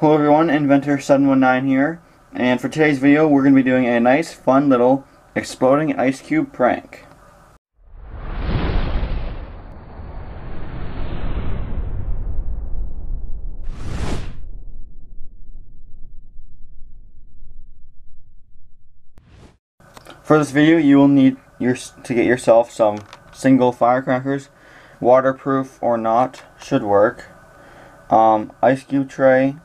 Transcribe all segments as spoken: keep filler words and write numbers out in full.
Hello everyone, Inventor seven one nine here, and for today's video we're going to be doing a nice, fun little exploding ice cube prank. For this video you will need your, to get yourself some single firecrackers, waterproof or not, should work, um, ice cube tray,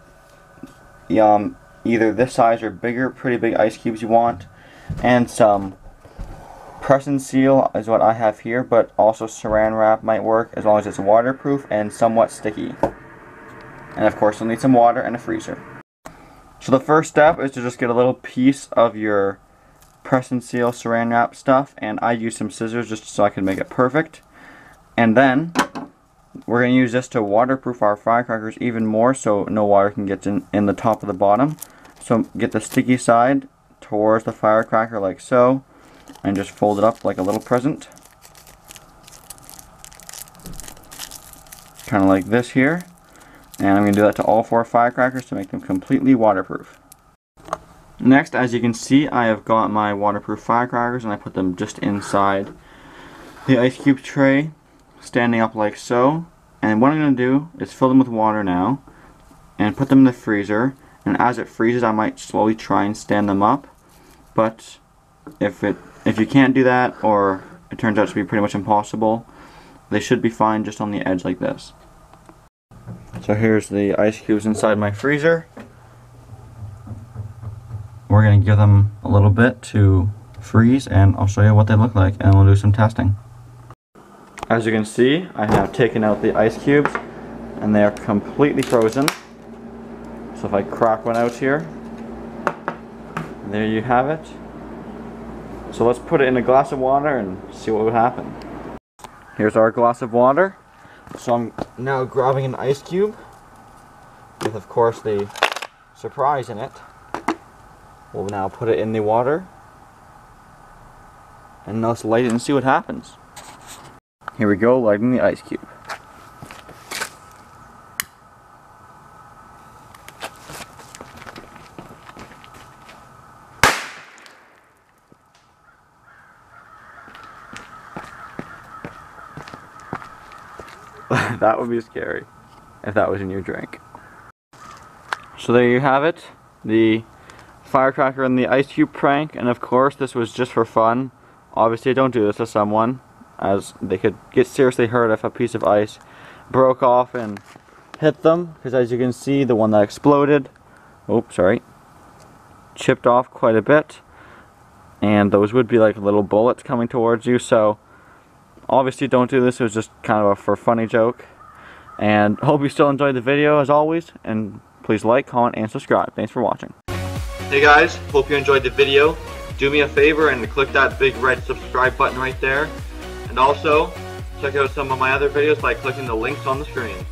Um, either this size or bigger, pretty big ice cubes you want, and some press and seal is what I have here, but also saran wrap might work as long as it's waterproof and somewhat sticky. And of course you'll need some water and a freezer. So the first step is to just get a little piece of your press and seal saran wrap stuff, and I use some scissors just so I can make it perfect. And then we're going to use this to waterproof our firecrackers even more so no water can get in, in the top or the bottom. So get the sticky side towards the firecracker like so, and just fold it up like a little present. Kind of like this here. And I'm going to do that to all four firecrackers to make them completely waterproof. Next, as you can see, I have got my waterproof firecrackers and I put them just inside the ice cube tray, standing up like so, and what I'm going to do is fill them with water now and put them in the freezer, and as it freezes I might slowly try and stand them up, but if it if you can't do that or it turns out to be pretty much impossible, they should be fine just on the edge like this. So here's the ice cubes inside my freezer. We're going to give them a little bit to freeze and I'll show you what they look like, and we'll do some testing. As you can see, I have taken out the ice cubes and they are completely frozen. So if I crack one out here, there you have it. So let's put it in a glass of water and see what would happen. Here's our glass of water. So I'm now grabbing an ice cube with, of course, the surprise in it. We'll now put it in the water and let's light it and see what happens. Here we go, lighting the ice cube. That would be scary if that was in your drink. So there you have it, the firecracker and the ice cube prank, and of course this was just for fun. Obviously don't do this to someone, as they could get seriously hurt if a piece of ice broke off and hit them, because as you can see, the one that exploded, oops, sorry, chipped off quite a bit, and those would be like little bullets coming towards you. So obviously don't do this, it was just kind of a for funny joke, and hope you still enjoyed the video as always, and please like, comment, and subscribe. Thanks for watching. Hey guys, hope you enjoyed the video. Do me a favor and click that big red subscribe button right there. And also, check out some of my other videos by clicking the links on the screen.